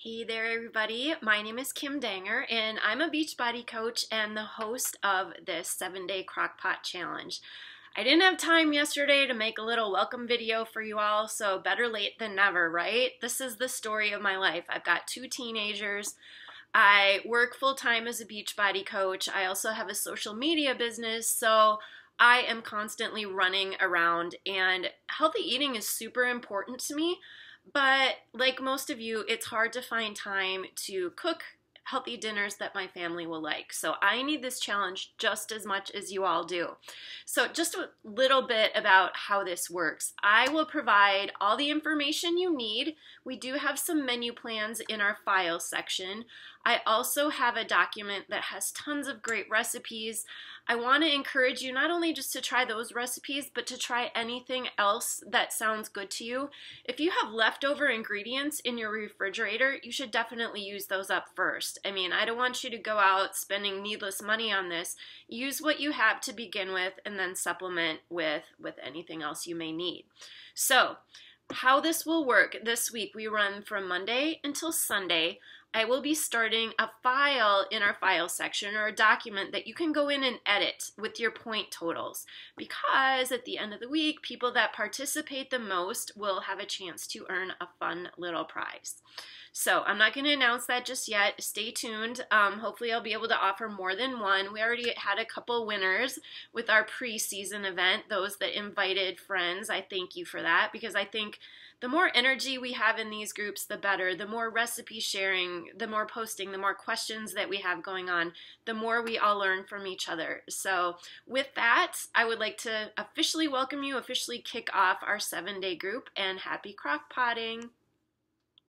Hey there everybody, my name is Kim Danger and I'm a Beachbody coach and the host of this 7-day crockpot challenge. I didn't have time yesterday to make a little welcome video for you all, so better late than never, right? This is the story of my life. I've got two teenagers. I work full-time as a Beachbody coach. I also have a social media business, so I am constantly running around, and healthy eating is super important to me. But like most of you, it's hard to find time to cook healthy dinners that my family will like. So I need this challenge just as much as you all do. So just a little bit about how this works. I will provide all the information you need. We do have some menu plans in our file section. I also have a document that has tons of great recipes. I want to encourage you not only just to try those recipes, but to try anything else that sounds good to you. If you have leftover ingredients in your refrigerator, you should definitely use those up first. I mean, I don't want you to go out spending needless money on this. Use what you have to begin with and then supplement with anything else you may need. So, how this will work this week, we run from Monday until Sunday. I will be starting a file in our file section, or a document that you can go in and edit with your point totals, because at the end of the week, people that participate the most will have a chance to earn a fun little prize. So I'm not going to announce that just yet. Stay tuned. Hopefully I'll be able to offer more than one. We already had a couple winners with our pre-season event, those that invited friends. I thank you for that, because I think the more energy we have in these groups, the better. The more recipe sharing, the more posting, the more questions that we have going on, the more we all learn from each other. So with that, I would like to officially welcome you, officially kick off our 7-day group, and happy crock-potting.